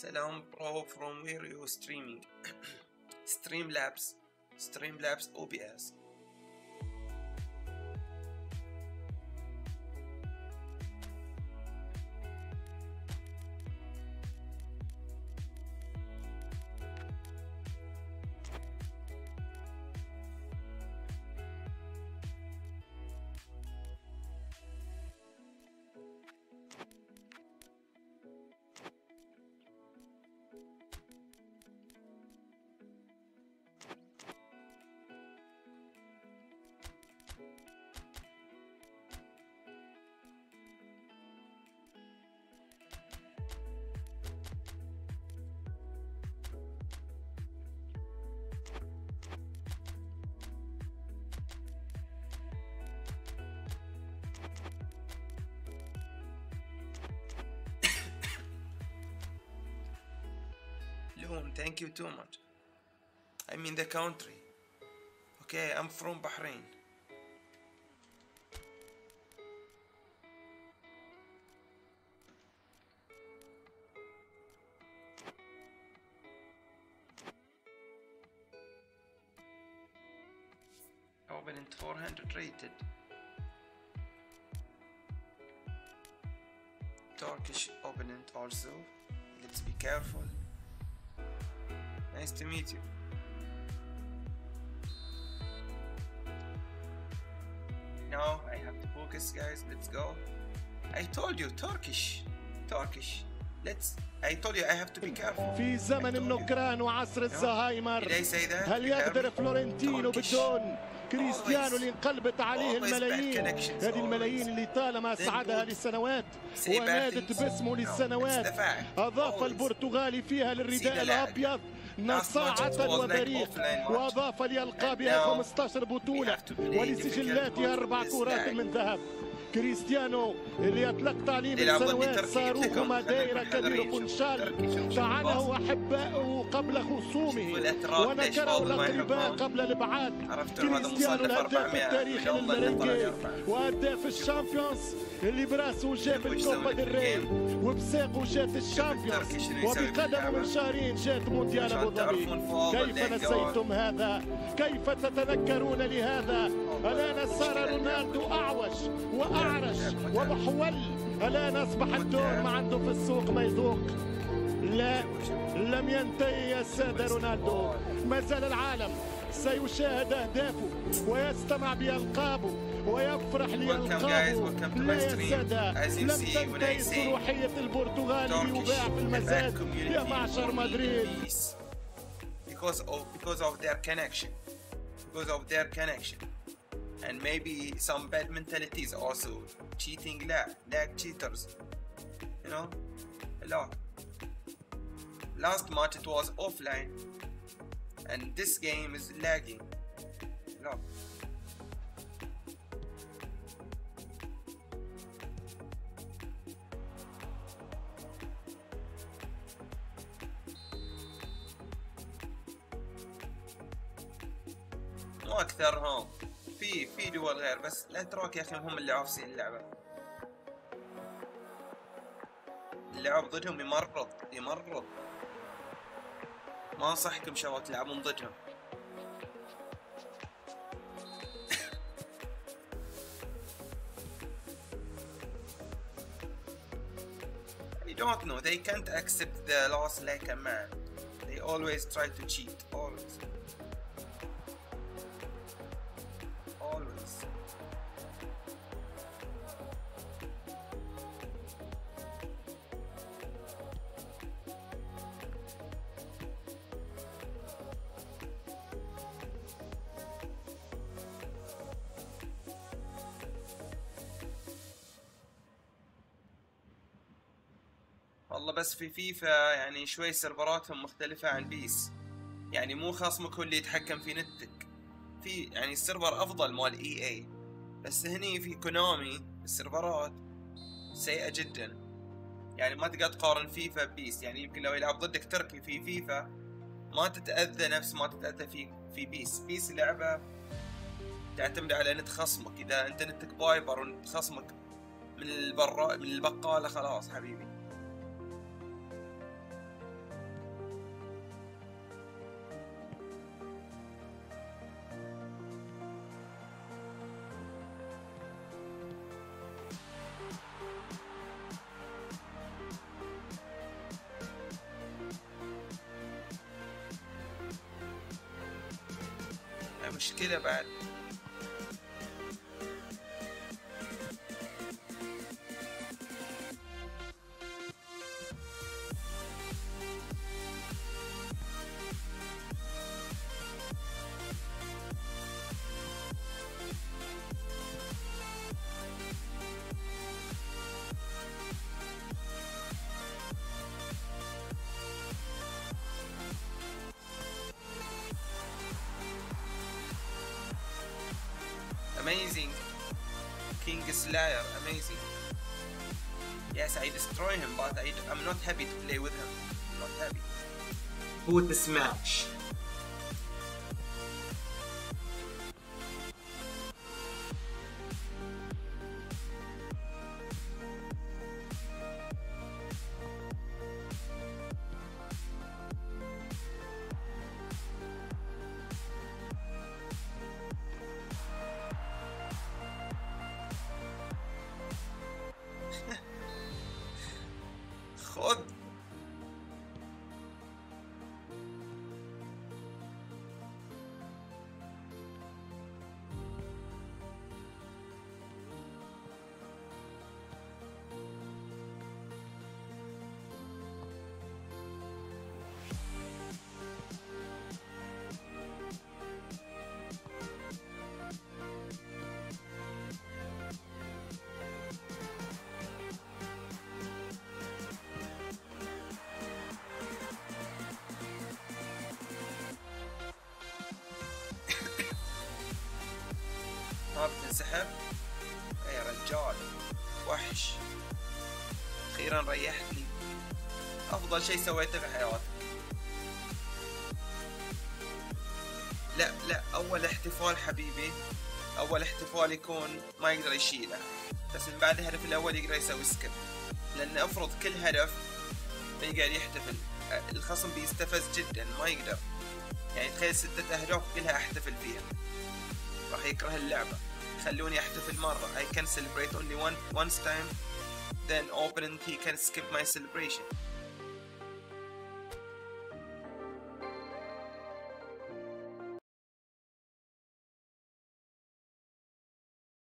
Salam Pro from where you streaming? Streamlabs OBS. Thank you too much. I'm in the country. Okay, I'm from Bahrain. Open 400 rated. Turkish opponent also. Let's be careful. Nice to meet you. Now I have to focus, guys. Let's go. I told you Turkish. Let's. I told you I have to be careful. في زمن النكران وعصر الزهايمر. هل يقدر فلورنتينو بدون كريستيانو اللي انقلبت عليه الملايين؟ هذه الملايين اللي طالما أسعدها للسنوات ونادت باسمه للسنوات. أضاف البرتغالي فيها للرداء الأبيض نصاعة وبريق، وأضاف لألقابها 15 بطولة ولسجلاتها 4 كرات من ذهب. كريستيانو اللي أطلق تعليم السنوات صاروهما دائرة كبير قنشال، طعنه أحبائه قبل خصومه ونكره الأقرباء قبل الإبعاد. كريستيانو الهداف التاريخي للمرينجي وهداف الشامبيونز اللي براسه جاب الكوبا ديل ري وبساقه جات الشامبيونز وبقدمه من شهرين جات مونديال ابو ظبي. كيف نسيتم هذا؟ كيف تتذكرون لهذا؟ الآن صار رونالدو أعوج وأعرج ومحول، الآن أصبح الدور ما عنده في السوق ما يذوق. لا، لم ينتهي يا سادة رونالدو، ما زال العالم سيشاهد أهدافه ويستمع بألقابه ويفرح لألقابه. لا يا سادة، لم تنتهي صروحية البرتغالي ليباع في المزاد يا معشر مدريد. Because of their connection. And maybe some bad mentalities also, cheating lag cheaters, you know, a lot. Last match it was offline, and this game is lagging, a lot. مو أكثرهم. في دول غير، بس الاتراك يا اخي هم اللي عافسين اللعبه. اللعب ضدهم يمرض. ما انصحكم شباب تلعبون ضدهم. I don't know, they can't accept the loss like a man. They always try to cheat, always. والله بس في فيفا يعني شوي سيرفراتهم مختلفة عن بيس، يعني مو خصمك هو اللي يتحكم في نتك، في يعني السيرفر أفضل مال EA، بس هني في كونامي السيرفرات سيئة جدا، يعني ما تقدر تقارن فيفا ببيس. يعني يمكن لو يلعب ضدك تركي في فيفا ما تتأذى نفس ما تتأذى في بيس. بيس لعبة تعتمد على نت خصمك، إذا أنت نتك بايبر ونت خصمك من البقالة خلاص حبيبي. مشكلة بعد. Amazing King Slayer, amazing. Yes, I destroy him, but I'm not happy to play with him. I'm not happy. Boot smash. خذ تنسحب يا رجال وحش. اخيرا ريحت لي، افضل شيء سويته في حياتك. لا لا، اول احتفال حبيبي، اول احتفال يكون ما يقدر يشيله، بس من بعد الهدف الاول يقدر يسوي سكيب، لان افرض كل هدف يقعد يحتفل الخصم بيستفز جدا، ما يقدر. يعني تخيل 6 اهداف كلها احتفل فيها، راح يكره اللعبة. خلوني احتفل مرة. I can celebrate only once time. Then opponent he can skip my celebration.